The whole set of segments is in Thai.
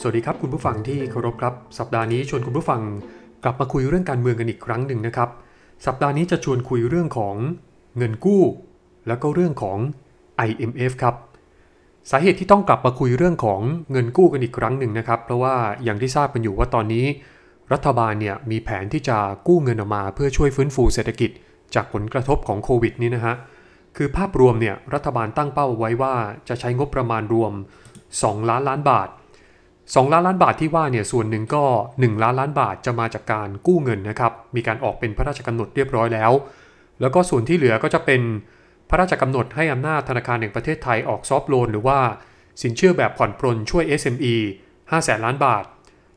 สวัสดีครับคุณผู้ฟังที่เคารพครับสัปดาห์นี้ชวนคุณผู้ฟังกลับมาคุยเรื่องการเมืองกันอีกครั้งหนึ่งนะครับสัปดาห์นี้จะชวนคุยเรื่องของเงินกู้แล้วก็เรื่องของ IMF ครับสาเหตุที่ต้องกลับมาคุยเรื่องของเงินกู้กันอีกครั้งหนึ่งนะครับเพราะว่าอย่างที่ทราบกันอยู่ว่าตอนนี้รัฐบาลเนี่ยมีแผนที่จะกู้เงินออกมาเพื่อช่วยฟื้นฟูเศรษฐกิจจากผลกระทบของโควิดนี้นะฮะคือภาพรวมเนี่ยรัฐบาลตั้งเป้าไว้ว่าจะใช้งบประมาณรวม2ล้านล้านบาท2ล้านล้านบาทที่ว่าเนี่ยส่วนหนึ่งก็1ล้านล้านบาทจะมาจากการกู้เงินนะครับมีการออกเป็นพระราชกำหนดเรียบร้อยแล้วแล้วก็ส่วนที่เหลือก็จะเป็นพระราชกำหนดให้อำนาจธนาคารแห่งประเทศไทยออกซอฟท์โลนหรือว่าสินเชื่อแบบผ่อนปรนช่วย SME 500,000 ล้านบาท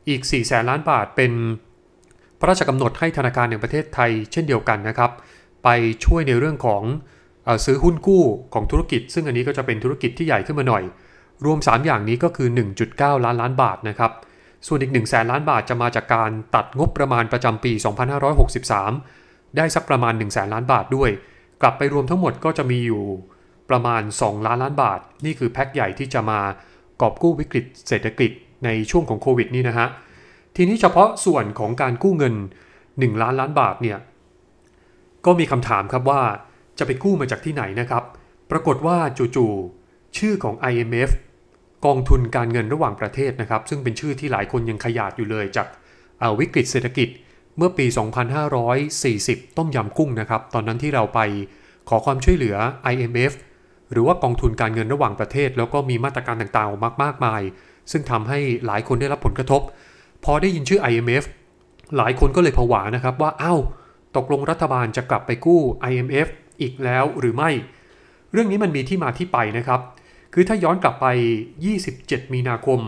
อีก 400,000 ล้านบาทเป็นพระราชกำหนดให้ธนาคารแห่งประเทศไทยเช่นเดียวกันนะครับไปช่วยในเรื่องของซื้อหุ้นกู้ของธุรกิจซึ่งอันนี้ก็จะเป็นธุรกิจที่ใหญ่ขึ้นมาหน่อยรวม3อย่างนี้ก็คือ 1.9 ล้านล้านบาทนะครับส่วนอีก 100,000 ล้านบาทจะมาจากการตัดงบประมาณประจำปี2563ได้สักประมาณ 100,000 ล้านบาทด้วยกลับไปรวมทั้งหมดก็จะมีอยู่ประมาณ2ล้านล้านบาทนี่คือแพ็คใหญ่ที่จะมากอบกู้วิกฤตเศรษฐกิจในช่วงของโควิดนี่นะฮะทีนี้เฉพาะส่วนของการกู้เงิน1ล้านล้านบาทเนี่ยก็มีคำถามครับว่าจะไปกู้มาจากที่ไหนนะครับปรากฏว่าจู่ๆชื่อของ IMF กองทุนการเงินระหว่างประเทศนะครับซึ่งเป็นชื่อที่หลายคนยังขยาดอยู่เลยจากวิกฤตเศรษฐกิจเมื่อปี2540ต้มยำกุ้งนะครับตอนนั้นที่เราไปขอความช่วยเหลือ IMF หรือว่ากองทุนการเงินระหว่างประเทศแล้วก็มีมาตรการต่างๆมากมายซึ่งทำให้หลายคนได้รับผลกระทบพอได้ยินชื่อ IMF หลายคนก็เลยผวานะครับว่าอ้าวตกลงรัฐบาลจะกลับไปกู้ IMF อีกแล้วหรือไม่เรื่องนี้มันมีที่มาที่ไปนะครับคือถ้าย้อนกลับไป27มีนาคม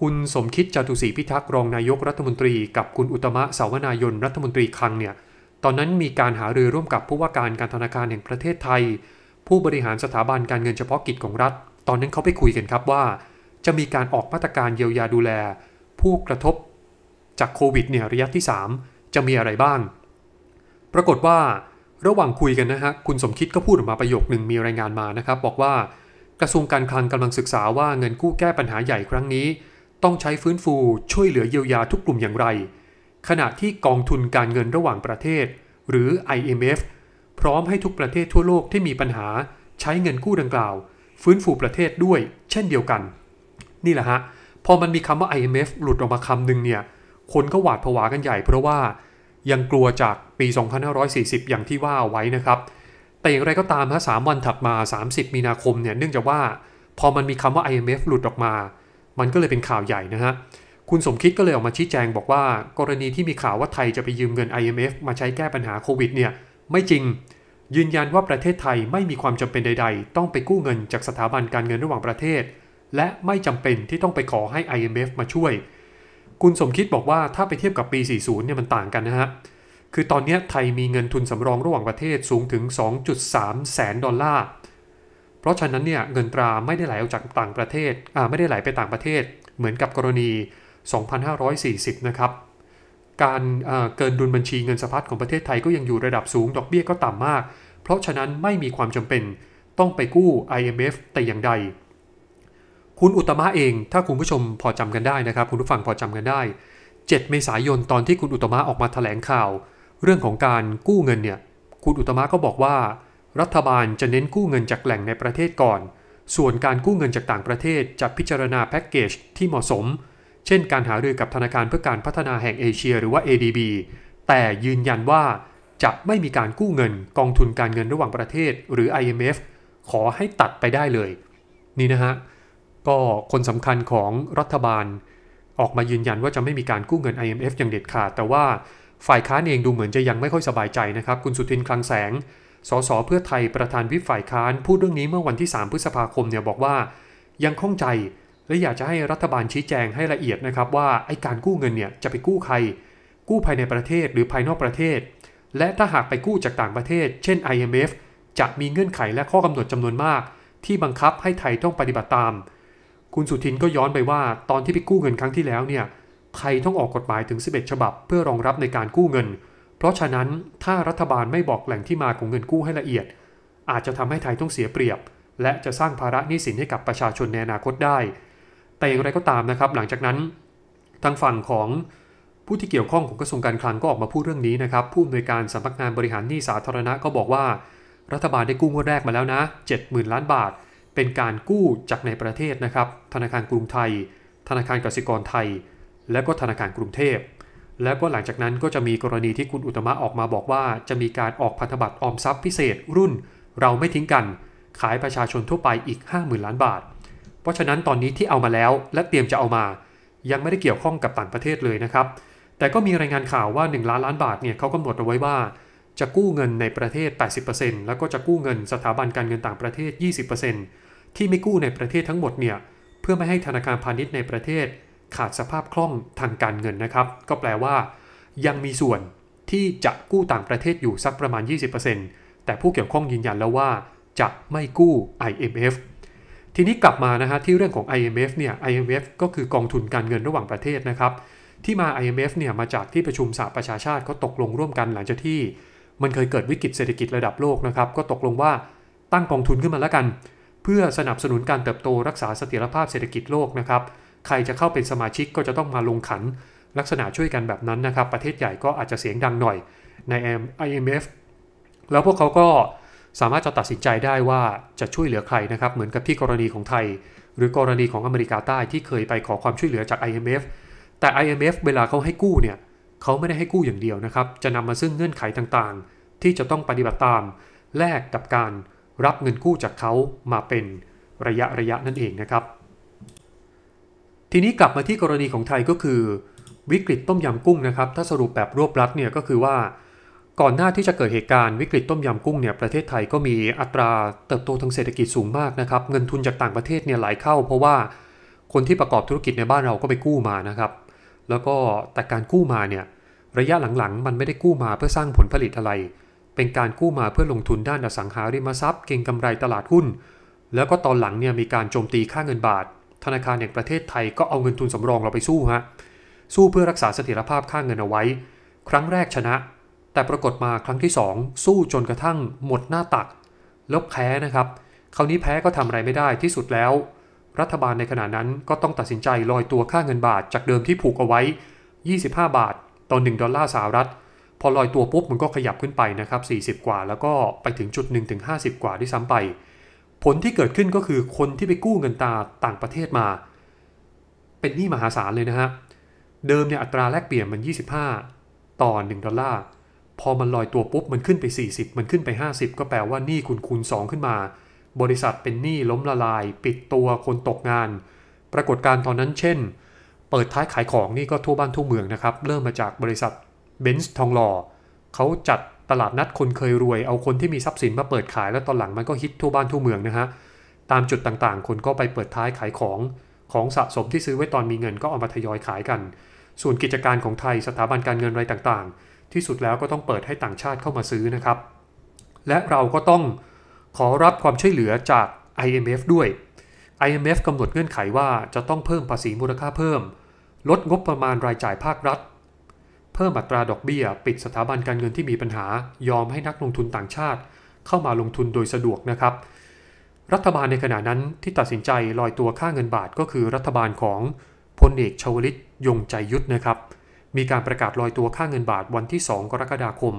คุณสมคิดจตุศรีพิทักษ์รองนายกรัฐมนตรีกับคุณอุตตมะสาวนายนรัฐมนตรีคลังเนี่ยตอนนั้นมีการหารือร่วมกับผู้ว่าการการธนาคารแห่งประเทศไทยผู้บริหารสถาบันการเงินเฉพาะกิจของรัฐตอนนั้นเขาไปคุยกันครับว่าจะมีการออกมาตรการเยียวยาดูแลผู้กระทบจากโควิดเนี่ยระยะที่3จะมีอะไรบ้างปรากฏว่าระหว่างคุยกันนะฮะคุณสมคิดก็พูดออกมาประโยคนึงมีรายงานมานะครับบอกว่ากระทรวงการคลังกำลังศึกษาว่าเงินกู้แก้ปัญหาใหญ่ครั้งนี้ต้องใช้ฟื้นฟูช่วยเหลือเยียวยาทุกกลุ่มอย่างไรขณะที่กองทุนการเงินระหว่างประเทศหรือ IMF พร้อมให้ทุกประเทศทั่วโลกที่มีปัญหาใช้เงินกู้ดังกล่าวฟื้นฟูประเทศด้วยเช่นเดียวกันนี่แหละฮะพอมันมีคำว่า IMF หลุดออกมาคำหนึ่งเนี่ยคนก็หวาดผวากันใหญ่เพราะว่ายังกลัวจากปี2540อย่างที่ว่าไว้นะครับแต่อย่างไรก็ตามฮะ3วันถัดมา30มีนาคมเนี่ยเนื่องจากว่าพอมันมีคำว่า IMF หลุดออกมามันก็เลยเป็นข่าวใหญ่นะฮะคุณสมคิดก็เลยออกมาชี้แจงบอกว่ากรณีที่มีข่าวว่าไทยจะไปยืมเงิน IMF มาใช้แก้ปัญหาโควิดเนี่ยไม่จริงยืนยันว่าประเทศไทยไม่มีความจำเป็นใดๆต้องไปกู้เงินจากสถาบันการเงินระหว่างประเทศและไม่จำเป็นที่ต้องไปขอให้ IMF มาช่วยคุณสมคิดบอกว่าถ้าไปเทียบกับปี40เนี่ยมันต่างกันนะฮะคือตอนนี้ไทยมีเงินทุนสำรองระหว่างประเทศสูงถึง 2.3 แสนดอลลาร์เพราะฉะนั้นเนี่ยเงินตราไม่ได้ไหลออกจากต่างประเทศไม่ได้ไหลไปต่างประเทศเหมือนกับกรณี2540นะครับการเกินดุลบัญชีเงินสะพัดของประเทศไทยก็ยังอยู่ระดับสูงดอกเบี้ยก็ต่ำมากเพราะฉะนั้นไม่มีความจำเป็นต้องไปกู้ IMF แต่อย่างใดคุณอุตตมะเองถ้าคุณผู้ชมพอจำกันได้นะครับคุณผู้ฟังพอจำกันได้7เมษายนตอนที่คุณอุตตมะออกมาแถลงข่าวเรื่องของการกู้เงินเนี่ยคุณอุตตมะก็บอกว่ารัฐบาลจะเน้นกู้เงินจากแหล่งในประเทศก่อนส่วนการกู้เงินจากต่างประเทศจะพิจารณาแพ็กเกจที่เหมาะสมเช่นการหารือกับธนาคารเพื่อการพัฒนาแห่งเอเชียหรือว่า ADB แต่ยืนยันว่าจะไม่มีการกู้เงินกองทุนการเงินระหว่างประเทศหรือ IMF ขอให้ตัดไปได้เลยนี่นะฮะก็คนสำคัญของรัฐบาลออกมายืนยันว่าจะไม่มีการกู้เงิน IMF อย่างเด็ดขาดแต่ว่าฝ่ายค้านเองดูเหมือนจะยังไม่ค่อยสบายใจนะครับคุณสุทินคลังแสงสสเพื่อไทยประธานวิปฝ่ายค้านพูดเรื่องนี้เมื่อวันที่3พฤษภาคมเนี่ยบอกว่ายังข้องใจและอยากจะให้รัฐบาลชี้แจงให้ละเอียดนะครับว่าไอ้การกู้เงินเนี่ยจะไปกู้ใครกู้ภายในประเทศหรือภายนอกประเทศและถ้าหากไปกู้จากต่างประเทศเช่น IMF จะมีเงื่อนไขและข้อกำหนดจำนวนมากที่บังคับให้ไทยต้องปฏิบัติตามคุณสุทินก็ย้อนไปว่าตอนที่ไปกู้เงินครั้งที่แล้วเนี่ยไทยต้องออกกฎหมายถึง11ฉบับเพื่อรองรับในการกู้เงินเพราะฉะนั้นถ้ารัฐบาลไม่บอกแหล่งที่มาของเงินกู้ให้ละเอียดอาจจะทำให้ไทยต้องเสียเปรียบ และจะสร้างภาระหนี้สินให้กับประชาชนในอนาคตได้แต่อย่างไรก็ตามนะครับหลังจากนั้นทางฝั่งของผู้ที่เกี่ยวข้องของกระทรวงการคลังก็ออกมาพูดเรื่องนี้นะครับผู้อำนวยการสำนักงานบริหารหนี้สาธารณะก็บอกว่ารัฐบาลได้กู้งวดแรกมาแล้วนะ 70,000 ล้านบาทเป็นการกู้จากในประเทศนะครับธนาคารกรุงไทยธนาคารกสิกรไทยและก็ธนาคารกรุงเทพแล้วก็หลังจากนั้นก็จะมีกรณีที่คุณอุตมะออกมาบอกว่าจะมีการออกพันธบัตรออมทรัพย์พิเศษรุ่นเราไม่ทิ้งกันขายประชาชนทั่วไปอีก 50,000 ล้านบาทเพราะฉะนั้นตอนนี้ที่เอามาแล้วและเตรียมจะเอามายังไม่ได้เกี่ยวข้องกับต่างประเทศเลยนะครับแต่ก็มีรายงานข่าวว่า1ล้านล้านบาทเนี่ยเขากำหนดเอาไว้ว่าจะกู้เงินในประเทศ 80% แล้วก็จะกู้เงินสถาบันการเงินต่างประเทศ 20% ที่ไม่กู้ในประเทศทั้งหมดเนี่ยเพื่อไม่ให้ธนาคารพาณิชย์ในประเทศขาดสภาพคล่องทางการเงินนะครับก็แปลว่ายังมีส่วนที่จะกู้ต่างประเทศอยู่สักประมาณ 20% แต่ผู้เกี่ยวข้องยืนยันแล้วว่าจะไม่กู้ IMF ทีนี้กลับมานะฮะที่เรื่องของ IMF เนี่ย IMF ก็คือกองทุนการเงินระหว่างประเทศนะครับที่มา IMF เนี่ยมาจากที่ประชุมสหประชาชาติเขาตกลงร่วมกันหลังจากที่มันเคยเกิดวิกฤตเศรษฐกิจระดับโลกนะครับก็ตกลงว่าตั้งกองทุนขึ้นมาแล้วกันเพื่อสนับสนุนการเติบโตรักษาเสถียรภาพเศรษฐกิจโลกนะครับใครจะเข้าเป็นสมาชิกก็จะต้องมาลงขันลักษณะช่วยกันแบบนั้นนะครับประเทศใหญ่ก็อาจจะเสียงดังหน่อยใน IMF แล้วพวกเขาก็สามารถจะตัดสินใจได้ว่าจะช่วยเหลือใครนะครับเหมือนกับที่กรณีของไทยหรือกรณีของอเมริกาใต้ที่เคยไปขอความช่วยเหลือจาก IMF แต่ IMF เวลาเขาให้กู้เนี่ยเขาไม่ได้ให้กู้อย่างเดียวนะครับจะนำมาซึ่งเงื่อนไขต่างๆที่จะต้องปฏิบัติตามแลกกับการรับเงินกู้จากเขามาเป็นระยะนั่นเองนะครับทีนี้กลับมาที่กรณีของไทยก็คือวิกฤตต้มยำกุ้งนะครับถ้าสรุปแบบรวบรัดเนี่ยก็คือว่าก่อนหน้าที่จะเกิดเหตุการณ์วิกฤตต้มยำกุ้งเนี่ยประเทศไทยก็มีอัตราเติบโตทางเศรษฐกิจสูงมากนะครับเงินทุนจากต่างประเทศเนี่ยไหลเข้าเพราะว่าคนที่ประกอบธุรกิจในบ้านเราก็ไปกู้มานะครับแล้วก็แต่การกู้มาเนี่ยระยะหลังๆมันไม่ได้กู้มาเพื่อสร้างผลผลิตอะไรเป็นการกู้มาเพื่อลงทุนด้านอสังหาริมทรัพย์เก็งกำไรตลาดหุ้นแล้วก็ตอนหลังเนี่ยมีการโจมตีค่าเงินบาทธนาคารแห่งประเทศไทยก็เอาเงินทุนสำรองเราไปสู้เพื่อรักษาเสถียรภาพค่าเงินเอาไว้ครั้งแรกชนะแต่ปรากฏมาครั้งที่2สู้จนกระทั่งหมดหน้าตักแล้วแพ้นะครับคราวนี้แพ้ก็ทำอะไรไม่ได้ที่สุดแล้วรัฐบาลในขณะนั้นก็ต้องตัดสินใจลอยตัวค่าเงินบาทจากเดิมที่ผูกเอาไว้25บาทต่อ1ดอลลาร์สหรัฐพอลอยตัวปุ๊บมันก็ขยับขึ้นไปนะครับ40กว่าแล้วก็ไปถึงจุด1ถึง50กว่าที่ซ้ำไปผลที่เกิดขึ้นก็คือคนที่ไปกู้เงินต่างประเทศมาเป็นหนี้มหาศาลเลยนะฮะเดิมเนี่ยอัตราแลกเปลี่ยนมัน25ต่อ1ดอลลาร์พอมันลอยตัวปุ๊บมันขึ้นไป40มันขึ้นไป50ก็แปลว่าหนี้คุณคูณ2ขึ้นมาบริษัทเป็นหนี้ล้มละลายปิดตัวคนตกงานปรากฏการณ์ตอนนั้นเช่นเปิดท้ายขายของนี่ก็ทั่วบ้านทั่วเมืองนะครับเริ่มมาจากบริษัทเบนซ์ทองหล่อเขาจัดตลาดนัดคนเคยรวยเอาคนที่มีทรัพย์สินมาเปิดขายแล้วตอนหลังมันก็ฮิตทั่วบ้านทั่วเมืองนะฮะตามจุดต่างๆคนก็ไปเปิดท้ายขายของสะสมที่ซื้อไว้ตอนมีเงินก็เอามาทยอยขายกันส่วนกิจการของไทยสถาบันการเงินอะไรต่างๆที่สุดแล้วก็ต้องเปิดให้ต่างชาติเข้ามาซื้อนะครับและเราก็ต้องขอรับความช่วยเหลือจาก IMF ด้วย IMF กำหนดเงื่อนไขว่าจะต้องเพิ่มภาษีมูลค่าเพิ่มลดงบประมาณรายจ่ายภาครัฐเพิ่มอัตราดอกเบี้ยปิดสถาบันการเงินที่มีปัญหายอมให้นักลงทุนต่างชาติเข้ามาลงทุนโดยสะดวกนะครับรัฐบาลในขณะนั้นที่ตัดสินใจลอยตัวค่าเงินบาทก็คือรัฐบาลของพลเอกชวลิตยงใจยุทธนะครับมีการประกาศลอยตัวค่าเงินบาทวันที่2กรกฎาคม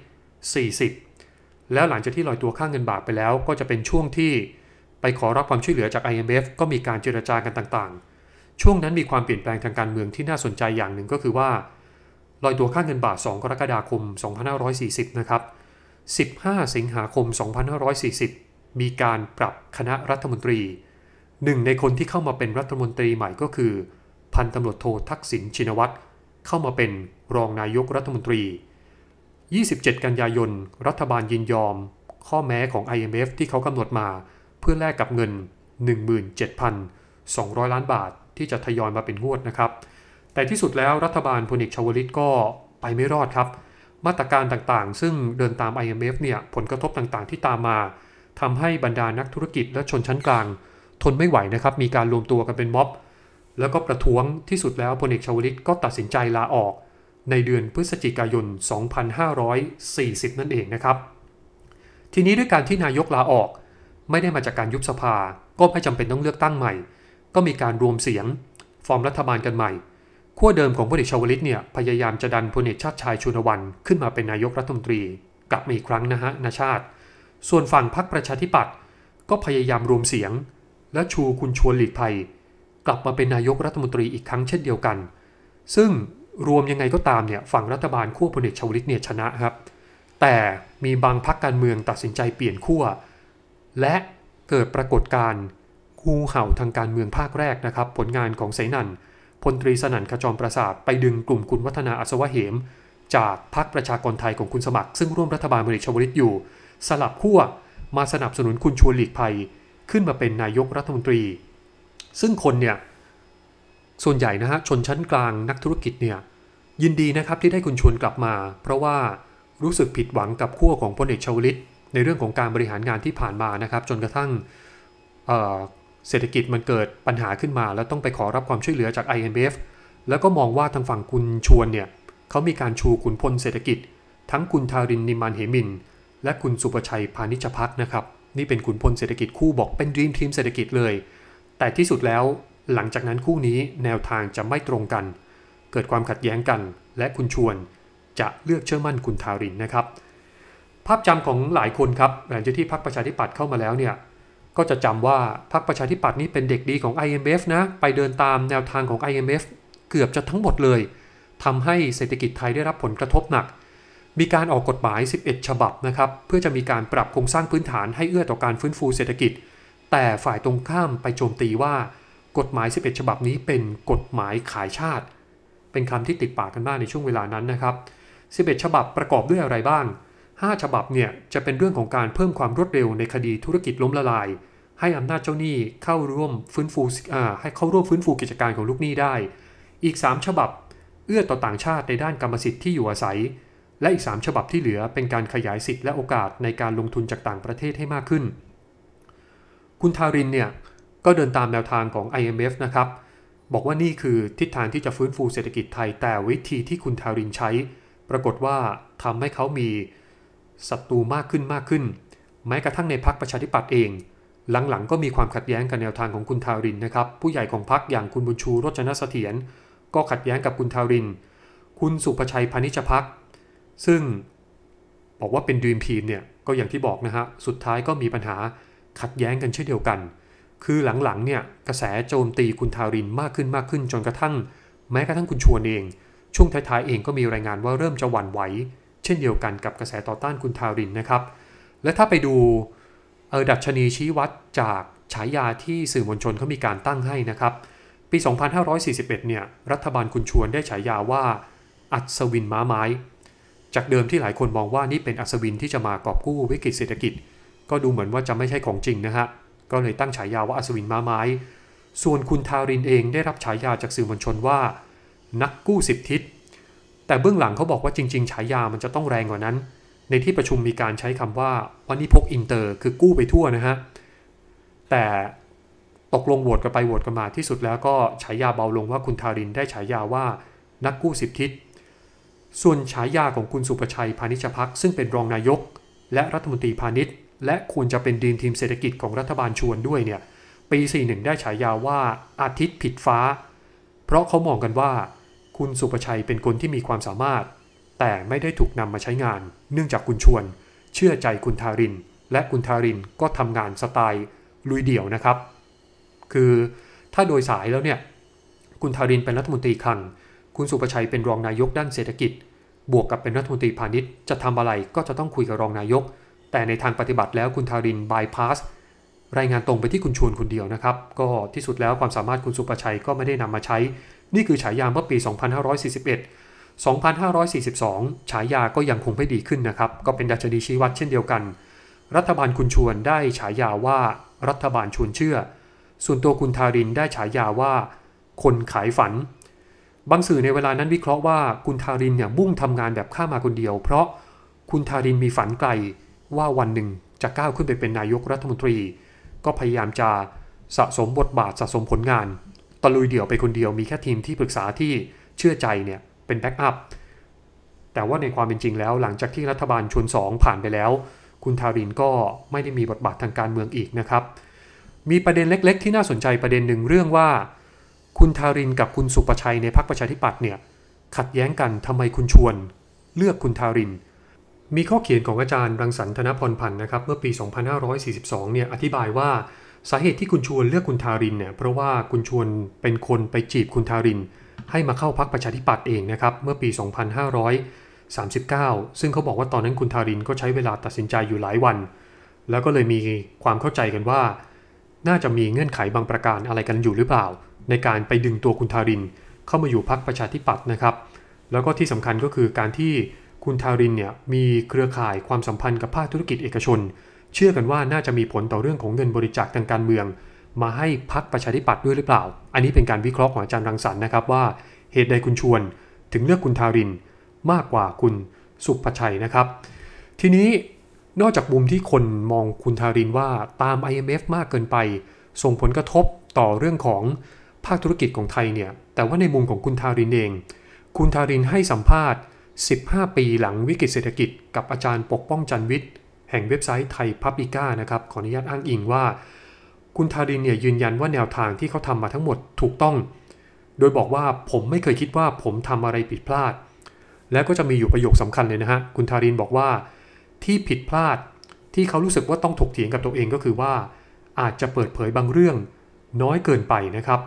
2540แล้วหลังจากที่ลอยตัวค่าเงินบาทไปแล้วก็จะเป็นช่วงที่ไปขอรับความช่วยเหลือจาก IMF ก็มีการเจรจากันต่างๆช่วงนั้นมีความเปลี่ยนแปลงทางการเมืองที่น่าสนใจอย่างหนึ่งก็คือว่าลอยตัวค่าเงินบาท2กรกฎาคม2540นะครับ15สิงหาคม2540มีการปรับคณะรัฐมนตรีหนึ่งในคนที่เข้ามาเป็นรัฐมนตรีใหม่ก็คือพันตำรวจโททักษิณชินวัตรเข้ามาเป็นรองนายกรัฐมนตรี27กันยายนรัฐบาลยินยอมข้อแม้ของ IMF ที่เขากำหนดมาเพื่อแลกกับเงิน 17,200 ล้านบาทที่จะทยอยมาเป็นงวดนะครับแต่ที่สุดแล้วรัฐบาลพลเอกชวลิตก็ไปไม่รอดครับมาตรการต่างๆซึ่งเดินตาม IMF เนี่ยผลกระทบต่างๆที่ตามมาทำให้บรรดานักธุรกิจและชนชั้นกลางทนไม่ไหวนะครับมีการรวมตัวกันเป็นม็อบแล้วก็ประท้วงที่สุดแล้วพลเอกชวลิตก็ตัดสินใจลาออกในเดือนพฤศจิกายน2540นั่นเองนะครับ ทีนี้ด้วยการที่นายกลาออกไม่ได้มาจากการยุบสภาก็ไม่จำเป็นต้องเลือกตั้งใหม่ก็มีการรวมเสียงฟอร์มรัฐบาลกันใหม่ขั้วเดิมของพลเอกชวลิตเนี่ยพยายามจะดันพลเอกชาติชายชุณวรรณขึ้นมาเป็นนายกรัฐมนตรีกลับมาอีกครั้งนะฮะณชาติส่วนฝั่งพรรคประชาธิปัตย์ก็พยายามรวมเสียงและชูคุณชวนหลีกภัยกลับมาเป็นนายกรัฐมนตรีอีกครั้งเช่นเดียวกันซึ่งรวมยังไงก็ตามเนี่ยฝั่งรัฐบาลขั้วพลเอกชวลิตเนี่ยชนะครับแต่มีบางพรรคการเมืองตัดสินใจเปลี่ยนขั้วและเกิดปรากฏการณ์งูเห่าทางการเมืองภาคแรกนะครับผลงานของเสนันพลตรีสนั่นขจรประสาทไปดึงกลุ่มคุณวัฒนาอัศวะเหมจากพรรคประชากรไทยของคุณสมัครซึ่งร่วมรัฐบาลพลเอกชวลิตอยู่สลับขั้วมาสนับสนุนคุณชวนหลีกภัยขึ้นมาเป็นนายกรัฐมนตรีซึ่งคนเนี่ยส่วนใหญ่นะฮะชนชั้นกลางนักธุรกิจเนี่ยยินดีนะครับที่ได้คุณชวนกลับมาเพราะว่ารู้สึกผิดหวังกับขั้วของพลเอกชวลิตในเรื่องของการบริหารงานที่ผ่านมานะครับจนกระทั่งเศรษฐกิจมันเกิดปัญหาขึ้นมาแล้วต้องไปขอรับความช่วยเหลือจาก IMF แล้วก็มองว่าทางฝั่งคุณชวนเนี่ยเขามีการชูขุนพลเศรษฐกิจทั้งคุณทารินนิมานเหมินและคุณสุประชัยพานิชพักนะครับนี่เป็นขุนพลเศรษฐกิจคู่บอกเป็นดรีมทีมเศรษฐกิจเลยแต่ที่สุดแล้วหลังจากนั้นคู่นี้แนวทางจะไม่ตรงกันเกิดความขัดแย้งกันและคุณชวนจะเลือกเชื่อมั่นคุณทารินนะครับภาพจำของหลายคนครับหลังจากที่พรรคประชาธิปัตย์เข้ามาแล้วเนี่ยก็จะจำว่าพรรคประชาธิปัตย์นี่เป็นเด็กดีของ IMF นะไปเดินตามแนวทางของ IMF เกือบจะทั้งหมดเลยทำให้เศรษฐกิจไทยได้รับผลกระทบหนักมีการออกกฎหมาย11ฉบับนะครับเพื่อจะมีการปรับโครงสร้างพื้นฐานให้เอื้อต่อการฟื้นฟูเศรษฐกิจแต่ฝ่ายตรงข้ามไปโจมตีว่ากฎหมาย11ฉบับนี้เป็นกฎหมายขายชาติเป็นคำที่ติดปากกันมากในช่วงเวลานั้นนะครับ11ฉบับประกอบด้วยอะไรบ้าง5ฉบับเนี่ยจะเป็นเรื่องของการเพิ่มความรวดเร็วในคดีธุรกิจล้มละลายให้อำนาจเจ้าหนี้เข้าร่วมฟื้นฟูกิจการของลูกหนี้ได้อีก3ฉบับเอื้อต่อต่างชาติในด้านกรรมสิทธิ์ที่อยู่อาศัยและอีก3ฉบับที่เหลือเป็นการขยายสิทธิ์และโอกาสในการลงทุนจากต่างประเทศให้มากขึ้นคุณทารินเนี่ยก็เดินตามแนวทางของ IMF นะครับบอกว่านี่คือทิศทางที่จะฟื้นฟูเศรษฐกิจไทยแต่วิธีที่คุณทารินใช้ปรากฏว่าทำให้เขามีศัตรูมากขึ้นแม้กระทั่งในพรรคประชาธิปัตย์เองหลังๆก็มีความขัดแย้งกับแนวทางของคุณทารินนะครับผู้ใหญ่ของพรรคอย่างคุณบุญชูรจนะเสถียรก็ขัดแย้งกับคุณทารินคุณสุภชัยพานิชพักซึ่งบอกว่าเป็นดรีมทีมเนี่ยก็อย่างที่บอกนะฮะสุดท้ายก็มีปัญหาขัดแย้งกันเช่นเดียวกันคือหลังๆเนี่ยกระแสโจมตีคุณทารินมากขึ้นจนกระทั่งคุณชวนเองช่วงท้ายๆเองก็มีรายงานว่าเริ่มจะหวั่นไหวเช่นเดียวกันกับกระแสต่อต้านคุณทารินนะครับและถ้าไปดูดัชนีชี้วัดจากฉายาที่สื่อมวลชนเขามีการตั้งให้นะครับปี2541เนี่ยรัฐบาลคุณชวนได้ฉายาว่าอัศวินม้าไม้จากเดิมที่หลายคนมองว่านี่เป็นอัศวินที่จะมากอบกู้วิกฤตเศรษฐกิจก็ดูเหมือนว่าจะไม่ใช่ของจริงนะฮะก็เลยตั้งฉายาว่าอัศวินม้าไม้ส่วนคุณทารินเองได้รับฉายาจากสื่อมวลชนว่านักกู้10ทิศแต่เบื้องหลังเขาบอกว่าจริงๆฉายามันจะต้องแรงกว่านั้นในที่ประชุมมีการใช้คำว่าวันนี้พกอินเตอร์คือกู้ไปทั่วนะฮะแต่ตกลงโหวตกันไปโหวตกันมาที่สุดแล้วก็ฉายาเบาลงว่าคุณทารินได้ฉายาว่านักกู้10ทิศส่วนฉายาของคุณสุประชัยพานิชพักซึ่งเป็นรองนายกและรัฐมนตรีพาณิชย์และควรจะเป็นดีมทีมเศรษฐกิจของรัฐบาลชวนด้วยเนี่ยปี41ได้ฉายาว่าอาทิตย์ผิดฟ้าเพราะเขามองกันว่าคุณสุประชัยเป็นคนที่มีความสามารถแต่ไม่ได้ถูกนำมาใช้งานเนื่องจากคุณชวนเชื่อใจคุณทารินและคุณทารินก็ทำงานสไตล์ลุยเดี่ยวนะครับคือถ้าโดยสายแล้วเนี่ยคุณทารินเป็นรัฐมนตรีคลังคุณสุประชัยเป็นรองนายกด้านเศรษฐกิจบวกกับเป็นรัฐมนตรีพาณิชย์จะทำอะไรก็จะต้องคุยกับรองนายกแต่ในทางปฏิบัติแล้วคุณทารินบายพาสรายงานตรงไปที่คุณชวนคนเดียวนะครับก็ที่สุดแล้วความสามารถคุณสุประชัยก็ไม่ได้นำมาใช้นี่คือฉายาเมื่อปี2541 2542ฉายาก็ยังคงไม่ดีขึ้นนะครับก็เป็นดัชนีชี้วัดเช่นเดียวกันรัฐบาลคุณชวนได้ฉายาว่ารัฐบาลชวนเชื่อส่วนตัวคุณทารินได้ฉายาว่าคนขายฝันบางสื่อในเวลานั้นวิเคราะห์ว่าคุณทารินเนี่ยมุ่งทำงานแบบข้ามาคนเดียวเพราะคุณทารินมีฝันไกลว่าวันหนึ่งจะก้าวขึ้นไปเป็นนายกรัฐมนตรีก็พยายามจะสะสมบทบาทสะสมผลงานตะลุยเดี่ยวไปคนเดียวมีแค่ทีมที่ปรึกษาที่เชื่อใจเนี่ยเป็นแบ็กอัพแต่ว่าในความเป็นจริงแล้วหลังจากที่รัฐบาลชวน2ผ่านไปแล้ว คุณธารินก็ไม่ได้มีบทบาททางการเมืองอีกนะครับมีประเด็นเล็กๆที่น่าสนใจประเด็นหนึ่งเรื่องว่าคุณธารินกับคุณสุประชัยในพรรคประชาธิปัตย์เนี่ยขัดแย้งกันทำไมคุณชวนเลือกคุณธารินมีข้อเขียนของอาจารย์รังสรรค์ธนพรพันธ์นะครับเมื่อปี 2542 เนี่ยอธิบายว่าสาเหตุที่คุณชวนเลือกคุณธารินเนี่ยเพราะว่าคุณชวนเป็นคนไปจีบคุณธารินให้มาเข้าพรรคประชาธิปัตย์เองนะครับเมื่อปี 2539 ซึ่งเขาบอกว่าตอนนั้นคุณธารินก็ใช้เวลาตัดสินใจอยู่หลายวันแล้วก็เลยมีความเข้าใจกันว่าน่าจะมีเงื่อนไขบางประการอะไรกันอยู่หรือเปล่าในการไปดึงตัวคุณธารินเข้ามาอยู่พรรคประชาธิปัตย์นะครับแล้วก็ที่สำคัญก็คือการที่คุณธารินเนี่ยมีเครือข่ายความสัมพันธ์กับภาคธุรกิจเอกชนเชื่อกันว่าน่าจะมีผลต่อเรื่องของเงินบริจาคทางการเมืองมาให้พรรคประชาธิปัตย์ด้วยหรือเปล่าอันนี้เป็นการวิเคราะห์ของอาจารย์รังสรรค์นะครับว่าเหตุใดคุณชวนถึงเลือกคุณธารินมากกว่าคุณสุภชัยนะครับทีนี้นอกจากมุมที่คนมองคุณธารินว่าตาม IMF มากเกินไปส่งผลกระทบต่อเรื่องของภาคธุรกิจของไทยเนี่ยแต่ว่าในมุมของคุณธารินเองคุณธารินให้สัมภาษณ์15 ปีหลังวิกฤตเศรษฐกิจกับอาจารย์ปกป้องจันทร์วิทย์แห่งเว็บไซต์ไทยพับลิก้านะครับขออนุญาตอ้างอิงว่าคุณธารินเนี่ยยืนยันว่าแนวทางที่เขาทำมาทั้งหมดถูกต้องโดยบอกว่าผมไม่เคยคิดว่าผมทำอะไรผิดพลาดแล้วก็จะมีอยู่ประโยคสำคัญเลยนะฮะคุณธารินบอกว่าที่ผิดพลาดที่เขารู้สึกว่าต้องถกเถียงกับตัวเองก็คือว่าอาจจะเปิดเผยบางเรื่องน้อยเกินไปนะครับ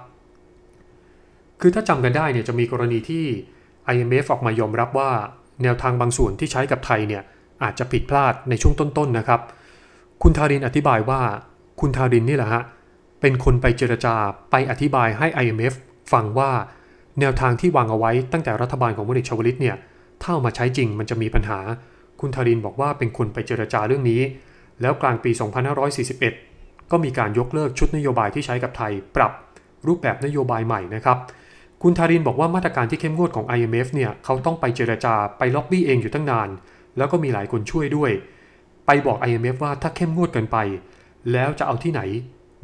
คือถ้าจำกันได้เนี่ยจะมีกรณีที่ IMF ออกมายอมรับว่าแนวทางบางส่วนที่ใช้กับไทยเนี่ยอาจจะผิดพลาดในช่วงต้นๆนะครับคุณธารินอธิบายว่าคุณธารินนี่แหละฮะเป็นคนไปเจรจาไปอธิบายให้ IMF ฟังว่าแนวทางที่วางเอาไว้ตั้งแต่รัฐบาลของพลเอกชวลิตเนี่ยถ้ามาใช้จริงมันจะมีปัญหาคุณธารินบอกว่าเป็นคนไปเจรจาเรื่องนี้แล้วกลางปี 2541 ก็มีการยกเลิกชุดนโยบายที่ใช้กับไทยปรับรูปแบบนโยบายใหม่นะครับคุณธารินบอกว่ามาตรการที่เข้มงวดของ IMF เนี่ยเขาต้องไปเจรจาไปล็อบบี้เองอยู่ตั้งนานแล้วก็มีหลายคนช่วยด้วยไปบอก IMF ว่าถ้าเข้มงวดเกินไปแล้วจะเอาที่ไหน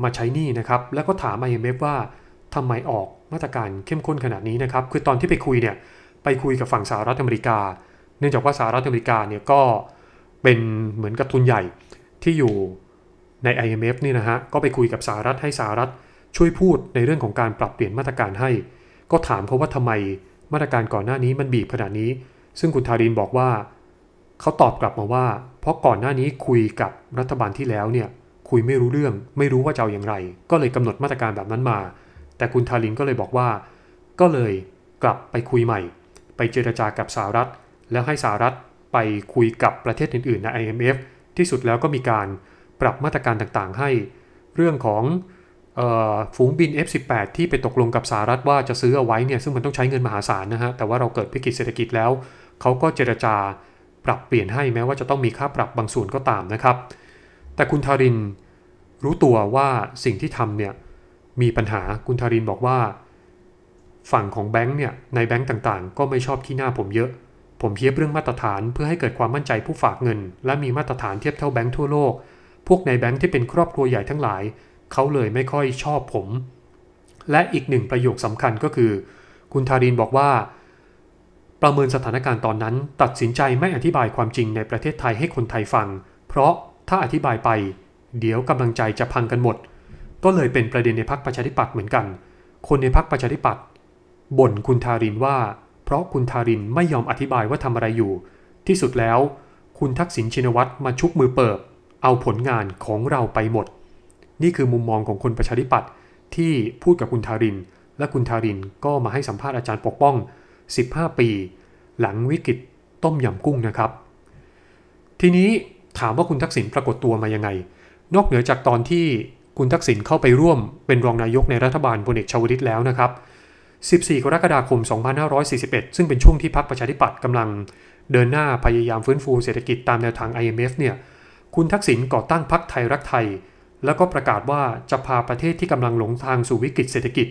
มาใช้หนี้นะครับแล้วก็ถาม IMF ว่าทำไมออกมาตรการเข้มข้นขนาดนี้นะครับคือตอนที่ไปคุยเนี่ยไปคุยกับฝั่งสหรัฐอเมริกาเนื่องจากว่าสหรัฐอเมริกาเนี่ยก็เป็นเหมือนกับทุนใหญ่ที่อยู่ใน IMF นี่นะฮะก็ไปคุยกับสหรัฐให้สหรัฐช่วยพูดในเรื่องของการปรับเปลี่ยนมาตรการให้ก็ถามเขาว่าทำไมมาตรการก่อนหน้านี้มันบีบขนาดนี้ซึ่งคุณธารินบอกว่าเขาตอบกลับมาว่าเพราะก่อนหน้านี้คุยกับรัฐบาลที่แล้วเนี่ยคุยไม่รู้เรื่องไม่รู้ว่าจะเอาอย่างไรก็เลยกำหนดมาตรการแบบนั้นมาแต่คุณธารินก็เลยบอกว่าก็เลยกลับไปคุยใหม่ไปเจรจากับสหรัฐแล้วให้สหรัฐไปคุยกับประเทศอื่นๆใน IMF ที่สุดแล้วก็มีการปรับมาตรการต่างๆให้เรื่องของฝูงบิน F-18 ที่ไปตกลงกับสหรัฐว่าจะซื้อเอาไว้เนี่ยซึ่งมันต้องใช้เงินมหาศาลนะฮะแต่ว่าเราเกิดวิกฤตเศรษฐกิจแล้วเขาก็เจรจาปรับเปลี่ยนให้แม้ว่าจะต้องมีค่าปรับบางส่วนก็ตามนะครับแต่คุณธารินรู้ตัวว่าสิ่งที่ทำเนี่ยมีปัญหาคุณธารินบอกว่าฝั่งของแบงค์เนี่ยในแบงค์ต่างๆก็ไม่ชอบขี้หน้าผมเยอะผมเทียบเรื่องมาตรฐานเพื่อให้เกิดความมั่นใจผู้ฝากเงินและมีมาตรฐานเทียบเท่าแบงค์ทั่วโลกพวกในแบงค์ที่เป็นครอบครัวใหญ่ทั้งหลายเขาเลยไม่ค่อยชอบผมและอีกหนึ่งประโยคสำคัญก็คือคุณธารินบอกว่าประเมินสถานการณ์ตอนนั้นตัดสินใจไม่อธิบายความจริงในประเทศไทยให้คนไทยฟังเพราะถ้าอธิบายไปเดี๋ยวกำลังใจจะพังกันหมดก็เลยเป็นประเด็นในพรรคประชาธิปัตย์เหมือนกันคนในพรรคประชาธิปัตย์บ่นคุณธารินว่าเพราะคุณธารินไม่ยอมอธิบายว่าทำอะไรอยู่ที่สุดแล้วคุณทักษิณชินวัตรมาชุบมือเปิบเอาผลงานของเราไปหมดนี่คือมุมมองของคนประชาธิปัตย์ที่พูดกับคุณธารินและคุณธารินก็มาให้สัมภาษณ์อาจารย์ปกป้อง15 ปีหลังวิกฤตต้มยำกุ้งนะครับทีนี้ถามว่าคุณทักษิณปรากฏตัวมายังไงนอกเหนือจากตอนที่คุณทักษิณเข้าไปร่วมเป็นรองนายกในรัฐบาลพลเอกชวลิตแล้วนะครับ14 กรกฎาคม 2541 ซึ่งเป็นช่วงที่พรรคประชาธิปัตย์กำลังเดินหน้าพยายามฟื้นฟูเศรษฐกิจตามแนวทาง IMF เนี่ยคุณทักษิณก่อตั้งพรรคไทยรักไทยแล้วก็ประกาศว่าจะพาประเทศที่กำลังหลงทางสู่วิกฤตเศรษฐกิจ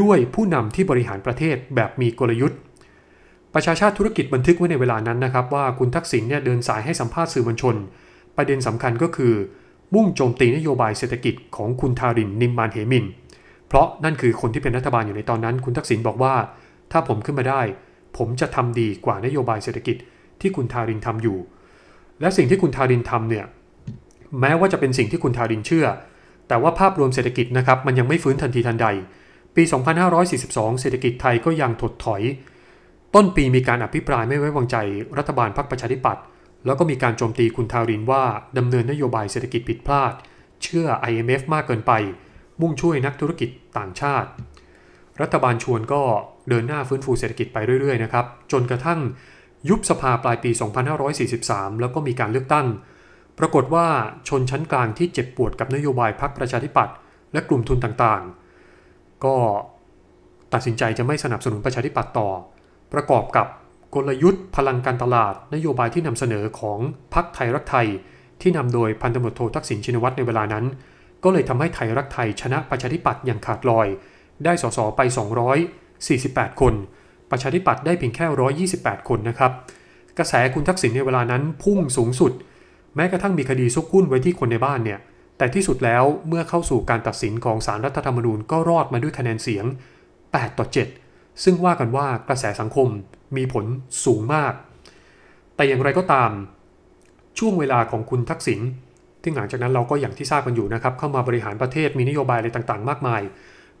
ด้วยผู้นำที่บริหารประเทศแบบมีกลยุทธ์ประชาชาติธุรกิจบันทึกไว้ในเวลานั้นนะครับว่าคุณทักษิณเนี่ยเดินสายให้สัมภาษณ์สื่อมวลชนประเด็นสำคัญก็คือมุ่งโจมตีนโยบายเศรษฐกิจของคุณธารินนิมมานเหมินเพราะนั่นคือคนที่เป็นรัฐบาลอยู่ในตอนนั้นคุณทักษิณบอกว่าถ้าผมขึ้นมาได้ผมจะทำดีกว่านโยบายเศรษฐกิจที่คุณธารินทำอยู่ และสิ่งที่คุณทารินทำเนี่ยแม้ว่าจะเป็นสิ่งที่คุณทารินเชื่อแต่ว่าภาพรวมเศรษฐกิจนะครับมันยังไม่ฟื้นทันทีทันใดปี 2542 เศรษฐกิจไทยก็ยังถดถอยต้นปีมีการอภิปรายไม่ไว้วางใจรัฐบาลพรรคประชาธิปัตย์แล้วก็มีการโจมตีคุณทารินว่าดำเนินนโยบายเศรษฐกิจผิดพลาดเชื่อ IMF มากเกินไปมุ่งช่วยนักธุรกิจต่างชาติรัฐบาลชวนก็เดินหน้าฟื้นฟูเศรษฐกิจไปเรื่อยๆนะครับจนกระทั่งยุบสภาปลายปี 2543 แล้วก็มีการเลือกตั้งปรากฏว่าชนชั้นกลางที่เจ็บปวดกับนโยบายพรรคประชาธิปัตย์และกลุ่มทุนต่างๆก็ตัดสินใจจะไม่สนับสนุนประชาธิปัตย์ต่อประกอบกับกลยุทธ์พลังการตลาดนโยบายที่นำเสนอของพรรคไทยรักไทยที่นำโดยพันตำรวจโททักษิณชินวัตรในเวลานั้นก็เลยทำให้ไทยรักไทยชนะประชาธิปัตย์อย่างขาดลอยได้ส.ส.ไป248คนประชาธิปัตย์ได้เพียงแค่128คนนะครับกระแสคุณทักษิณในเวลานั้นพุ่งสูงสุดแม้กระทั่งมีคดีซุกหุ้นไว้ที่คนในบ้านเนี่ยแต่ที่สุดแล้วเมื่อเข้าสู่การตัดสินของศาลรัฐธรรมนูญก็รอดมาด้วยคะแนนเสียง8-7ซึ่งว่ากันว่ากระแสสังคมมีผลสูงมากแต่อย่างไรก็ตามช่วงเวลาของคุณทักษิณที่หลังจากนั้นเราก็อย่างที่ทราบกันอยู่นะครับเข้ามาบริหารประเทศมีนโยบายอะไรต่างๆมากมาย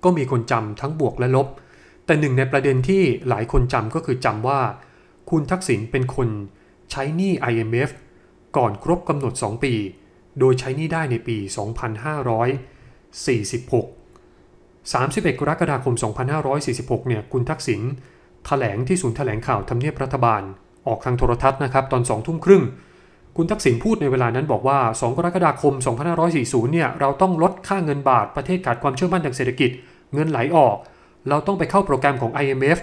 ก็มีคนจำทั้งบวกและลบแต่หนึ่งในประเด็นที่หลายคนจำก็คือจำว่าคุณทักษิณเป็นคนใช้หนี้ IMF ก่อนครบกำหนด2ปีโดยใช้หนี้ได้ในปี 2546 31 กรกฎาคม 2546 เนี่ยคุณทักษิณแถลงที่ศูนย์แถลงข่าวทำเนียบรัฐบาลออกทางโทรทัศน์นะครับตอน 20:30 น.คุณทักษิณพูดในเวลานั้นบอกว่า 2 กรกฎาคม 2540 เนี่ยเราต้องลดค่าเงินบาทประเทศขาดความเชื่อมั่นทางเศรษฐกิจเงินไหลออกเราต้องไปเข้าโปรแกรมของ IMF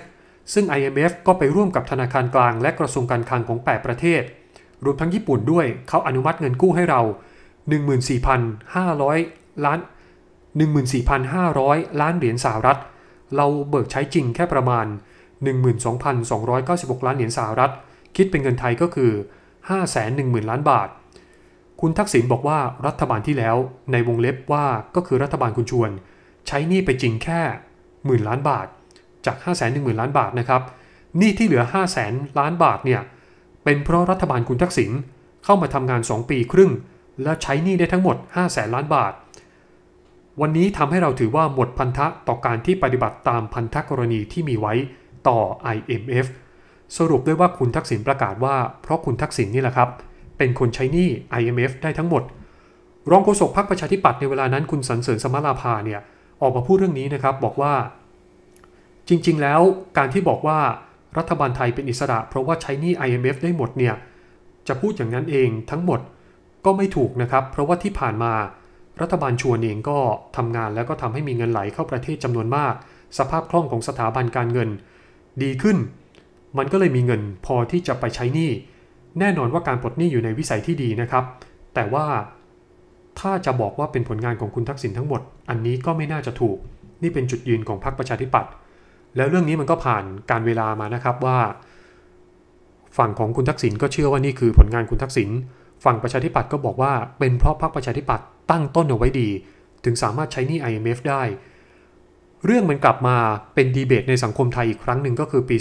ซึ่ง IMF ก็ไปร่วมกับธนาคารกลางและกระทรวงการคลังของ8ประเทศรวมทั้งญี่ปุ่นด้วยเขาอนุมัติเงินกู้ให้เรา 14,500 ล้านเหรียญสหรัฐเราเบิกใช้จริงแค่ประมาณ 12,296 ล้านเหรียญสหรัฐคิดเป็นเงินไทยก็คือ510,000 ล้านบาทคุณทักษิณบอกว่ารัฐบาลที่แล้วในวงเล็บว่าก็คือรัฐบาลคุณชวนใช้หนี้ไปจริงแค่10,000 ล้านบาทจาก 510,000 ล้านบาทนะครับหนี้ที่เหลือ 500,000 ล้านบาทเนี่ยเป็นเพราะรัฐบาลคุณทักษิณเข้ามาทำงาน2ปีครึ่งและใช้หนี้ได้ทั้งหมด 500,000 ล้านบาทวันนี้ทำให้เราถือว่าหมดพันธะต่อการที่ปฏิบัติตามพันธกรณีที่มีไว้ต่อ IMFสรุปด้วยว่าคุณทักษิณประกาศว่าเพราะคุณทักษิณนี่แหละครับเป็นคนใช้หนี้ IMF ได้ทั้งหมดรองโฆษกพรรคประชาธิปัตย์ในเวลานั้นคุณสรรเสริญสมราภาเนี่ยออกมาพูดเรื่องนี้นะครับบอกว่าจริงๆแล้วการที่บอกว่ารัฐบาลไทยเป็นอิสระเพราะว่าใช้หนี้ IMF ได้หมดเนี่ยจะพูดอย่างนั้นเองทั้งหมดก็ไม่ถูกนะครับเพราะว่าที่ผ่านมารัฐบาลชวนเองก็ทำงานแล้วก็ทำให้มีเงินไหลเข้าประเทศจำนวนมากสภาพคล่องของสถาบันการเงินดีขึ้นมันก็เลยมีเงินพอที่จะไปใช้หนี้แน่นอนว่าการปลดหนี้อยู่ในวิสัยที่ดีนะครับแต่ว่าถ้าจะบอกว่าเป็นผลงานของคุณทักษิณทั้งหมดอันนี้ก็ไม่น่าจะถูกนี่เป็นจุดยืนของพรรคประชาธิปัตย์แล้วเรื่องนี้มันก็ผ่านการเวลามานะครับว่าฝั่งของคุณทักษิณก็เชื่อว่านี่คือผลงานคุณทักษิณฝั่งประชาธิปัตย์ก็บอกว่าเป็นเพราะพรรคประชาธิปัตย์ตั้งต้นเอาไว้ดีถึงสามารถใช้หนี้ IMF ได้เรื่องมันกลับมาเป็นดีเบตในสังคมไทยอีกครั้งหนึ่งก็คือปี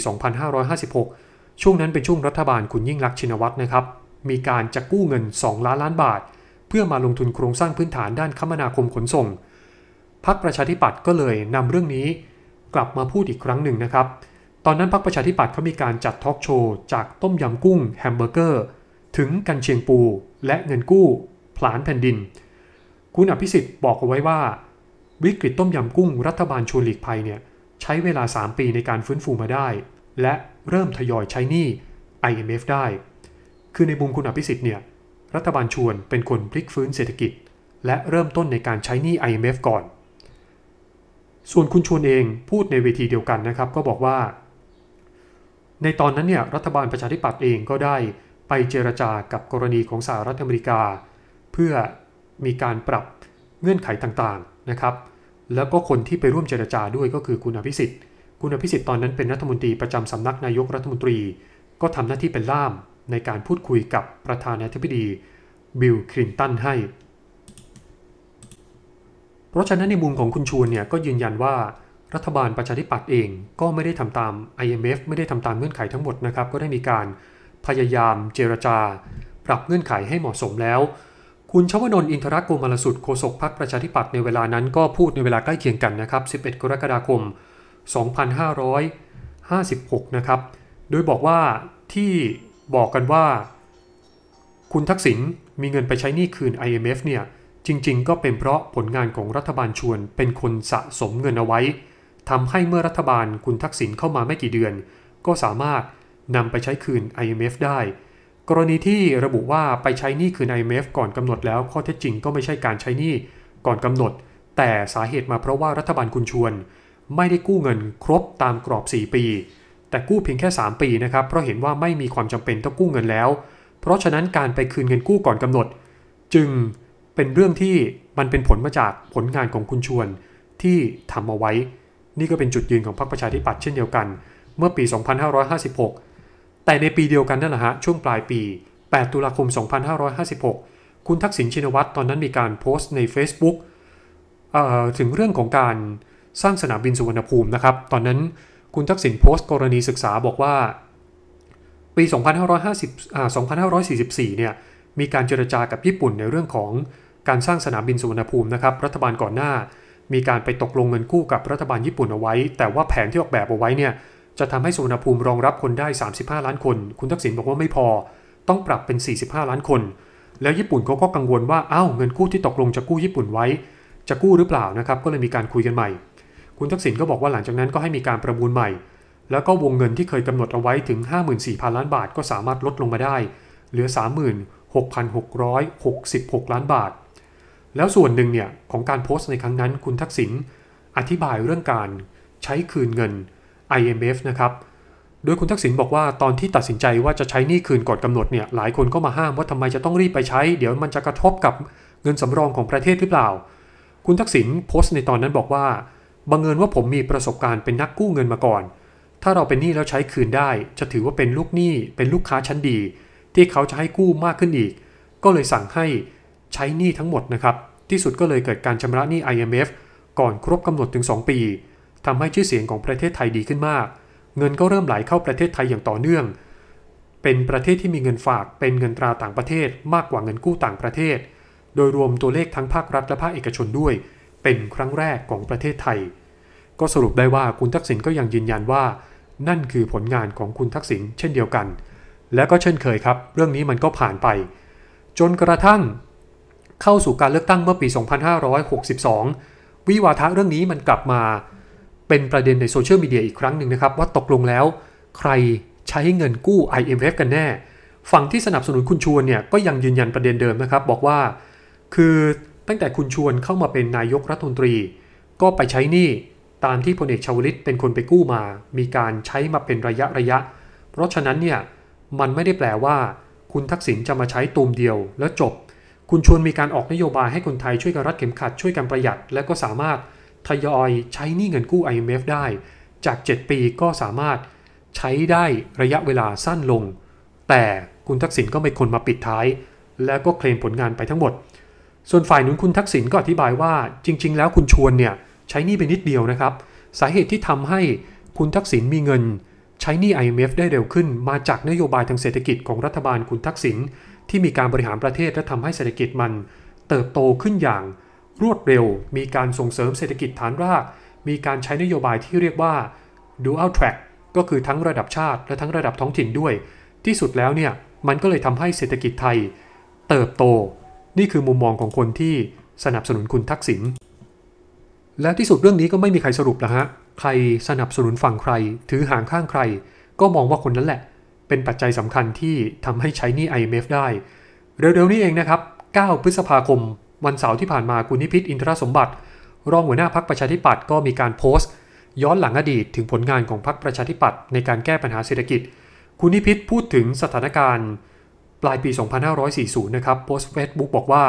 2556 ช่วงนั้นเป็นช่วงรัฐบาลคุณยิ่งลักษณ์ชินวัตรนะครับมีการจะกู้เงิน2ล้านล้านบาทเพื่อมาลงทุนโครงสร้างพื้นฐานด้านคมนาคมขนส่งพรรคประชาธิปัตย์ก็เลยนำเรื่องนี้กลับมาพูดอีกครั้งหนึ่งนะครับตอนนั้นพรรคประชาธิปัตย์เขามีการจัดทอล์กโชว์จากต้มยำกุ้งแฮมเบอร์เกอร์ถึงกัญเชียงปูและเงินกู้ผลาญแผ่นดินคุณอภิสิทธิ์บอกเอาไว้ว่าวิกฤตต้มยำกุ้งรัฐบาลชวนหลีกภัยเนี่ยใช้เวลา3ปีในการฟื้นฟูมาได้และเริ่มทยอยใช้หนี้ IMF ได้คือในมุมคุณอภิสิทธิ์เนี่ยรัฐบาลชวนเป็นคนพลิกฟื้นเศรษฐกิจและเริ่มต้นในการใช้หนี้ IMF ก่อนส่วนคุณชวนเองพูดในเวทีเดียวกันนะครับก็บอกว่าในตอนนั้นเนี่ยรัฐบาลประชาธิปัตย์เองก็ได้ไปเจรจากับกรณีของสหรัฐอเมริกาเพื่อมีการปรับเงื่อนไขต่างๆนะครับแล้วก็คนที่ไปร่วมเจรจาด้วยก็คือคุณอภิสิทธิ์ตอนนั้นเป็นรัฐมนตรีประจำสำนักนายกรัฐมนตรีก็ทำหน้าที่เป็นล่ามในการพูดคุยกับประธานาธิบดีบิลคลินตันให้เพราะฉะนั้นในมุมของคุณชวนเนี่ยก็ยืนยันว่ารัฐบาลประชาธิปัตย์เองก็ไม่ได้ทำตาม IMF ไม่ได้ทำตามเงื่อนไขทั้งหมดนะครับก็ได้มีการพยายามเจรจา ปรับเงื่อนไขให้เหมาะสมแล้วคุณชวนน์อินทรโกมลสุดโฆษกพรรคประชาธิปัตย์ในเวลานั้นก็พูดในเวลาใกล้เคียงกันนะครับ11กรกฎาคม2556นะครับโดยบอกว่าที่บอกกันว่าคุณทักษิณมีเงินไปใช้หนี้คืน IMF เนี่ยจริงๆก็เป็นเพราะผลงานของรัฐบาลชวนเป็นคนสะสมเงินเอาไว้ทำให้เมื่อรัฐบาลคุณทักษิณเข้ามาไม่กี่เดือนก็สามารถนำไปใช้คืน IMF ได้กรณีที่ระบุว่าไปใช้หนี้คืน IMF ก่อนกำหนดแล้วข้อเท็จจริงก็ไม่ใช่การใช้หนี้ก่อนกำหนดแต่สาเหตุมาเพราะว่ารัฐบาลคุณชวนไม่ได้กู้เงินครบตามกรอบ4ปีแต่กู้เพียงแค่3ปีนะครับเพราะเห็นว่าไม่มีความจำเป็นต้องกู้เงินแล้วเพราะฉะนั้นการไปคืนเงินกู้ก่อนกำหนดจึงเป็นเรื่องที่มันเป็นผลมาจากผลงานของคุณชวนที่ทำเอาไว้นี่ก็เป็นจุดยืนของพรรคประชาธิปัตย์เช่นเดียวกันเมื่อปี2556แต่ในปีเดียวกันนั่นแหละฮะช่วงปลายปี8ตุลาคม2556คุณทักษิณชินวัตรตอนนั้นมีการโพสต์ใน Facebook ถึงเรื่องของการสร้างสนามบินสุวรรณภูมินะครับตอนนั้นคุณทักษิณโพสต์กรณีศึกษาบอกว่าปี2544เนี่ยมีการเจรจากับญี่ปุ่นในเรื่องของการสร้างสนามบินสุวรรณภูมินะครับรัฐบาลก่อนหน้ามีการไปตกลงเงินกู้กับรัฐบาลญี่ปุ่นเอาไว้แต่ว่าแผนที่ออกแบบเอาไว้เนี่ยจะทำให้สุวรรณภูมิรองรับคนได้35ล้านคนคุณทักษิณบอกว่าไม่พอต้องปรับเป็น45ล้านคนแล้วญี่ปุ่นเขาก็กังวลว่าอ้าวเงินกู้ที่ตกลงจะกู้ญี่ปุ่นไว้จะกู้หรือเปล่านะครับก็เลยมีการคุยกันใหม่คุณทักษิณก็บอกว่าหลังจากนั้นก็ให้มีการประมูลใหม่แล้วก็วงเงินที่เคยกำหนดเอาไว้ถึง 54,000 ล้านบาทก็สามารถลดลงมาได้เหลือ 36,666 ล้านบาทแล้วส่วนหนึ่งเนี่ยของการโพสต์ในครั้งนั้นคุณทักษิณอธิบายเรื่องการใช้คืนเงิน IMF นะครับโดยคุณทักษิณบอกว่าตอนที่ตัดสินใจว่าจะใช้หนี้คืนก่อนกำหนดเนี่ยหลายคนก็มาห้ามว่าทำไมจะต้องรีบไปใช้เดี๋ยวมันจะกระทบกับเงินสำรองของประเทศหรือเปล่าคุณทักษิณโพสต์ในตอนนั้นบอกว่าบังเอิญว่าผมมีประสบการณ์เป็นนักกู้เงินมาก่อนถ้าเราเป็นหนี้แล้วใช้คืนได้จะถือว่าเป็นลูกหนี้เป็นลูกค้าชั้นดีที่เขาจะให้กู้มากขึ้นอีกก็เลยสั่งให้ใช้หนี้ทั้งหมดนะครับที่สุดก็เลยเกิดการชำระหนี้ IMF ก่อนครบกำหนดถึง2ปีทำให้ชื่อเสียงของประเทศไทยดีขึ้นมากเงินก็เริ่มไหลเข้าประเทศไทยอย่างต่อเนื่องเป็นประเทศที่มีเงินฝากเป็นเงินตราต่างประเทศมากกว่าเงินกู้ต่างประเทศโดยรวมตัวเลขทั้งภาครัฐและภาคเอกชนด้วยเป็นครั้งแรกของประเทศไทยก็สรุปได้ว่าคุณทักษิณก็ยังยืนยันว่านั่นคือผลงานของคุณทักษิณเช่นเดียวกันแล้วก็เช่นเคยครับเรื่องนี้มันก็ผ่านไปจนกระทั่งเข้าสู่การเลือกตั้งเมื่อปี2562วิวาทะเรื่องนี้มันกลับมาเป็นประเด็นในโซเชียลมีเดียอีกครั้งหนึ่งนะครับว่าตกลงแล้วใครใช้เงินกู้ IMF กันแน่ฝั่งที่สนับสนุนคุณชวนเนี่ยก็ยังยืนยันประเด็นเดิมนะครับบอกว่าคือตั้งแต่คุณชวนเข้ามาเป็นนายกรัฐมนตรีก็ไปใช้หนี้ตามที่พลเอกชวลิตเป็นคนไปกู้มามีการใช้มาเป็นระยะเพราะฉะนั้นเนี่ยมันไม่ได้แปลว่าคุณทักษิณจะมาใช้ตูมเดียวแล้วจบคุณชวนมีการออกนโยบายให้คนไทยช่วยกันรัดเข็มขัดช่วยกันประหยัดและก็สามารถทยอยใช้หนี้เงินกู้ IMF ได้จาก7ปีก็สามารถใช้ได้ระยะเวลาสั้นลงแต่คุณทักษิณก็เป็นคนมาปิดท้ายแล้วก็เคลมผลงานไปทั้งหมดส่วนฝ่ายนู้นคุณทักษิณก็อธิบายว่าจริงๆแล้วคุณชวนเนี่ยใช้หนี้ไปนิดเดียวนะครับสาเหตุที่ทำให้คุณทักษิณมีเงินใช้หนี้ IMF ได้เร็วขึ้นมาจากนโยบายทางเศรษฐกิจของรัฐบาลคุณทักษิณที่มีการบริหารประเทศและทำให้เศรษฐกิจมันเติบโตขึ้นอย่างรวดเร็วมีการส่งเสริมเศรษฐกิจฐานรากมีการใช้นโยบายที่เรียกว่า Dual Track ก็คือทั้งระดับชาติและทั้งระดับท้องถิ่นด้วยที่สุดแล้วเนี่ยมันก็เลยทำให้เศรษฐกิจไทยเติบโตนี่คือมุมมองของคนที่สนับสนุนคุณทักษิณแล้วที่สุดเรื่องนี้ก็ไม่มีใครสรุปนะฮะใครสนับสนุนฝั่งใครถือหางข้างใครก็มองว่าคนนั้นแหละเป็นปัจจัยสำคัญที่ทำให้ใช้หนี้ IMF ได้เร็วๆนี้เองนะครับ9พฤษภาคมวันเสาร์ที่ผ่านมาคุณนิพิษอินทรสมบัติรองหัวหน้าพรรคประชาธิปัตย์ก็มีการโพสต์ย้อนหลังอดีตถึงผลงานของพรรคประชาธิปัตย์ในการแก้ปัญหาเศรษฐกิจคุณนิพิษพูดถึงสถานการณ์ปลายปี2540นะครับโพสต์ Facebook บอกว่า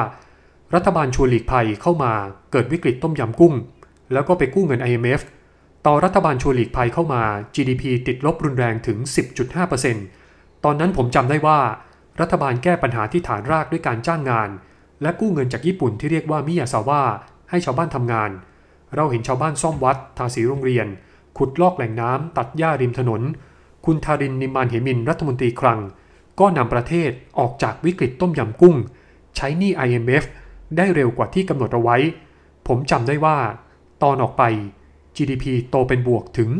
รัฐบาลชวนหลีกภัยเข้ามาเกิดวิกฤตต้มยำกุ้งแล้วก็ไปกู้เงิน IMF ตอนรัฐบาลชวนหลีกภัยเข้ามา GDP ติดลบรุนแรงถึง 10.5% ตอนนั้นผมจำได้ว่ารัฐบาลแก้ปัญหาที่ฐานรากด้วยการจ้างงานและกู้เงินจากญี่ปุ่นที่เรียกว่ามิยาซาวะให้ชาวบ้านทำงานเราเห็นชาวบ้านซ่อมวัดทาสีโรงเรียนขุดลอกแหล่งน้ำตัดหญ้าริมถนนคุณทาริน นิมมานเหมินทร์รัฐมนตรีคลัง ก็นำประเทศออกจากวิกฤตต้มยำกุ้งใช้หนี้ IMF ได้เร็วกว่าที่กำหนดเอาไว้ผมจำได้ว่าตอนออกไป GDP โตเป็นบวกถึง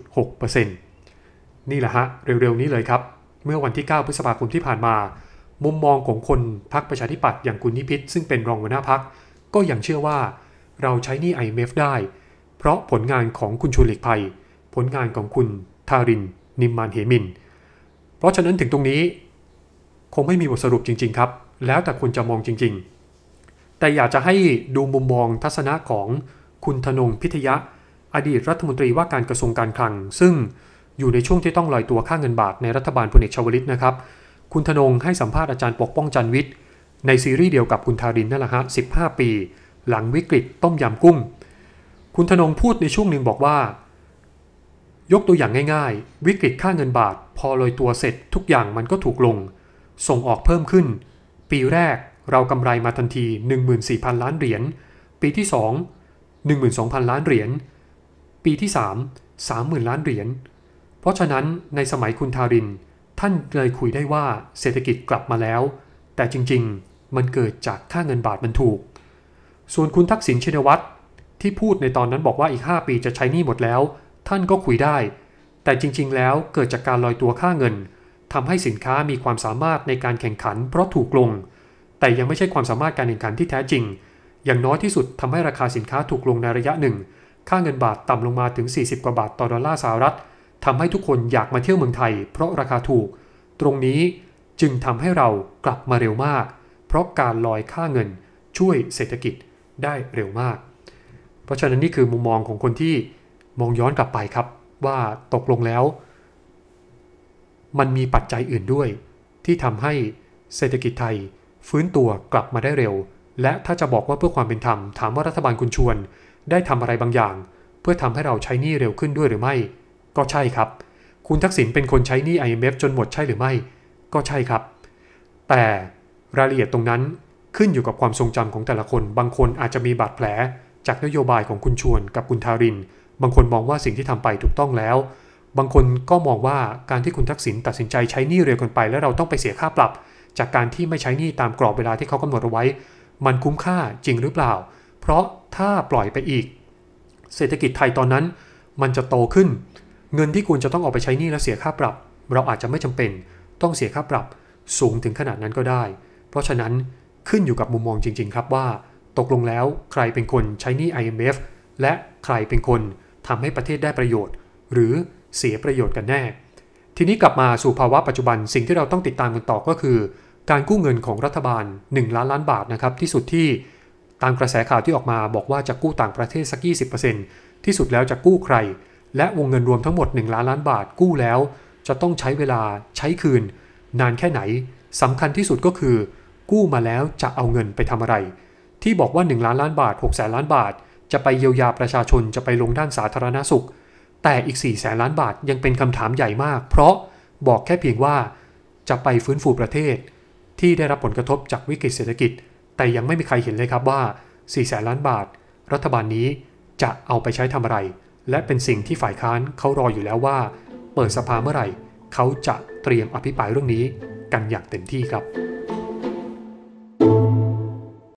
4.6% นี่แหละฮะเร็วๆนี้เลยครับเมื่อวันที่9พฤษภาคมที่ผ่านมามุมมองของคนพรรคประชาธิปัตย์อย่างคุณนิพิษซึ่งเป็นรองหัวหน้าพรรคก็ยังเชื่อว่าเราใช้หนี้ IMF ได้เพราะผลงานของคุณชูหลีกภัยผลงานของคุณทารินนิมมานเหมินเพราะฉะนั้นถึงตรงนี้คงไม่มีบทสรุปจริงๆครับแล้วแต่คุณจะมองจริงๆแต่อยากจะให้ดูมุมมองทัศนะของคุณธนงพิทยะอดีตรัฐมนตรีว่าการกระทรวงการคลังซึ่งอยู่ในช่วงที่ต้องลอยตัวค่าเงินบาทในรัฐบาลพลเอกชวลิตนะครับคุณธนงให้สัมภาษณ์อาจารย์ปกป้องจันทร์วิทย์ในซีรีส์เดียวกับคุณทารินนั่นแหละฮะ15ปีหลังวิกฤตต้มยำกุ้งคุณธนงพูดในช่วงหนึ่งบอกว่ายกตัวอย่างง่ายๆวิกฤตค่าเงินบาทพอลอยตัวเสร็จทุกอย่างมันก็ถูกลงส่งออกเพิ่มขึ้นปีแรกเรากำไรมาทันที 14,000 ล้านเหรียญปีที่2 12,000 ล้านเหรียญปีที่3 30,000 ล้านเหรียญเพราะฉะนั้นในสมัยคุณทารินท่านเลยคุยได้ว่าเศรษฐกิจกลับมาแล้วแต่จริงๆมันเกิดจากค่าเงินบาทมันถูกส่วนคุณทักษิณชินวัตรที่พูดในตอนนั้นบอกว่าอีก5ปีจะใช้หนี้หมดแล้วท่านก็คุยได้แต่จริงๆแล้วเกิดจากการลอยตัวค่าเงินทำให้สินค้ามีความสามารถในการแข่งขันเพราะถูกลงแต่ยังไม่ใช่ความสามารถการแข่งขันที่แท้จริงอย่างน้อยที่สุดทำให้ราคาสินค้าถูกลงในระยะหนึ่งค่าเงินบาทต่ำลงมาถึง40กว่าบาทต่อดอลลาร์สหรัฐทำให้ทุกคนอยากมาเที่ยวเมืองไทยเพราะราคาถูกตรงนี้จึงทำให้เรากลับมาเร็วมากเพราะการลอยค่าเงินช่วยเศรษฐกิจได้เร็วมากเพราะฉะนั้นนี่คือมุมมองของคนที่มองย้อนกลับไปครับว่าตกลงแล้วมันมีปัจจัยอื่นด้วยที่ทำให้เศรษฐกิจไทยฟื้นตัวกลับมาได้เร็วและถ้าจะบอกว่าเพื่อความเป็นธรรมถามว่ารัฐบาลคุณชวนได้ทำอะไรบางอย่างเพื่อทำให้เราใช้หนี้เร็วขึ้นด้วยหรือไม่ก็ใช่ครับคุณทักษิณเป็นคนใช้หนี้ IMF จนหมดใช่หรือไม่ก็ใช่ครับแต่รายละเอียดตรงนั้นขึ้นอยู่กับความทรงจำของแต่ละคนบางคนอาจจะมีบาดแผลจากนโยบายของคุณชวนกับคุณทารินบางคนมองว่าสิ่งที่ทำไปถูกต้องแล้วบางคนก็มองว่าการที่คุณทักษิณตัดสินใจใช้หนี้เร็วเกินไปและเราต้องไปเสียค่าปรับจากการที่ไม่ใช้หนี้ตามกรอบเวลาที่เขากำหนดเอาไว้มันคุ้มค่าจริงหรือเปล่าเพราะถ้าปล่อยไปอีกเศรษฐกิจไทยตอนนั้นมันจะโตขึ้นเงินที่คุณจะต้องออกไปใช้หนี้และเสียค่าปรับเราอาจจะไม่จำเป็นต้องเสียค่าปรับสูงถึงขนาดนั้นก็ได้เพราะฉะนั้นขึ้นอยู่กับมุมมองจริงๆครับว่าตกลงแล้วใครเป็นคนใช้หนี้ IMF และใครเป็นคนทำให้ประเทศได้ประโยชน์หรือเสียประโยชน์กันแน่ทีนี้กลับมาสู่ภาวะปัจจุบันสิ่งที่เราต้องติดตามกันต่อก็คือการกู้เงินของรัฐบาล1ล้านล้านบาทนะครับที่สุดที่ตามกระแสข่าวที่ออกมาบอกว่าจะกู้ต่างประเทศสัก 20% ที่สุดแล้วจะกู้ใครและวงเงินรวมทั้งหมด1ล้านล้านบาทกู้แล้วจะต้องใช้เวลาใช้คืนนานแค่ไหนสำคัญที่สุดก็คือกู้มาแล้วจะเอาเงินไปทำอะไรที่บอกว่า1ล้านล้านบาท6แสนล้านบาทจะไปเยียวยาประชาชนจะไปลงด้านสาธารณสุขแต่อีก4แสนล้านบาทยังเป็นคำถามใหญ่มากเพราะบอกแค่เพียงว่าจะไปฟื้นฟูประเทศที่ได้รับผลกระทบจากวิกฤตเศรษฐกิจแต่ยังไม่มีใครเห็นเลยครับว่า4แสนล้านบาทรัฐบาลนี้จะเอาไปใช้ทำอะไรและเป็นสิ่งที่ฝ่ายค้านเขารออยู่แล้วว่าเปิดสภาเมื่อไหร่เขาจะเตรียมอภิปรายเรื่องนี้กันอย่างเต็มที่ครับ